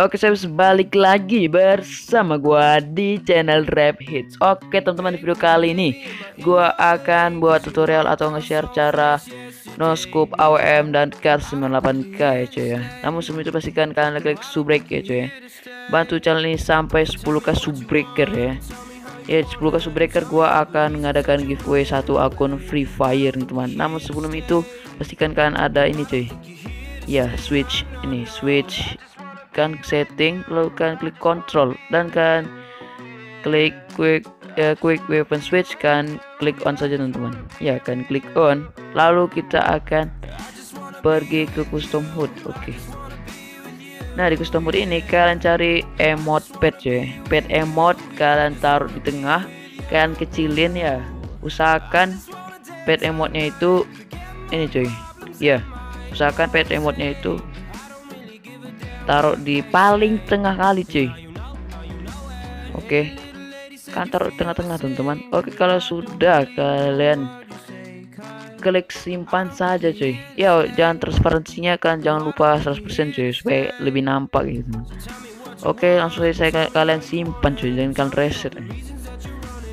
Oke, saya balik lagi bersama gua di channel RapHitz. Oke teman-teman, di video kali ini gua akan buat tutorial atau nge-share cara no scope AWM dan KAR 98k ya cuy ya. Namun sebelum itu pastikan kalian klik subrek ya cuy ya. Bantu channel ini sampai 10k subbreaker ya. Ya 10k subbreaker gua akan mengadakan giveaway satu akun Free Fire nih teman. Namun sebelum itu pastikan kalian ada ini cuy. Ya switch ini, switch kan setting, lalu kan klik control dan kan klik quick weapon switch, kan klik on saja teman-teman ya, kan klik on. Lalu kita akan pergi ke custom HUD. Oke, nah di custom HUD ini kalian cari emote pad ya, pad emote kalian taruh di tengah, kalian kecilin ya, usahakan pad emote nya itu ini cuy ya, usahakan pad emote nya itu taruh di paling tengah kali cuy. Oke, kan taruh tengah-tengah teman-teman. Oke, kalau sudah kalian klik simpan saja cuy ya. Jangan transparansinya kan, jangan lupa 100% cuy, supaya lebih nampak gitu. Oke, langsung aja saya kalian simpan cuy, jangan kalian reset.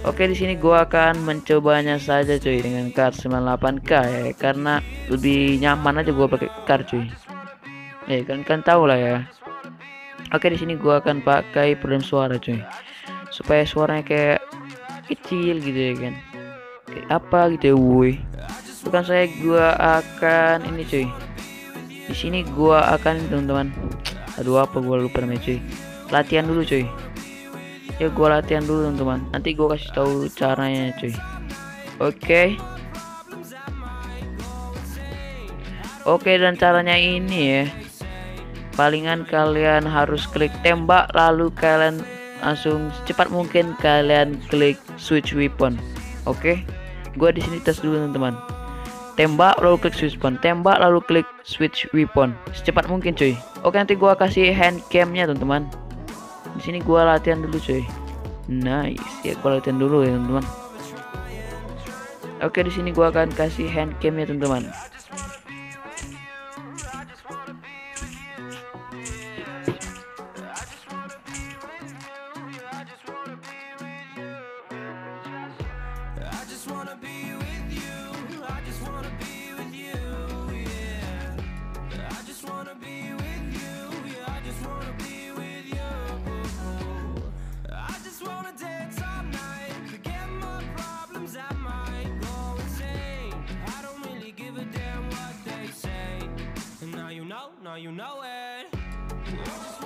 Oke, di sini gua akan mencobanya saja cuy dengan KAR 98k ya, karena lebih nyaman aja gua pakai KAR cuy. Ya kan tahu lah ya. Oke, di sini gua akan pakai peredam suara cuy, supaya suaranya kayak kecil gitu ya kan, kayak apa gitu ya woi. Bukan saya gua akan ini cuy, di sini gua akan teman-teman, aduh apa gua lupa namanya cuy, latihan dulu cuy ya, gua latihan dulu teman-teman, nanti gua kasih tahu caranya cuy. Oke dan caranya ini ya, palingan kalian harus klik tembak, lalu kalian langsung secepat mungkin kalian klik switch weapon. Oke, gua di sini tes dulu teman-teman. Tembak lalu klik switch weapon, tembak lalu klik switch weapon secepat mungkin cuy. Oke, nanti gua kasih hand camnya teman-teman. Di sini gua latihan dulu cuy. Nice ya, gua latihan dulu ya teman-teman. Oke, di sini gua akan kasih hand camnya teman-teman. Now you know it.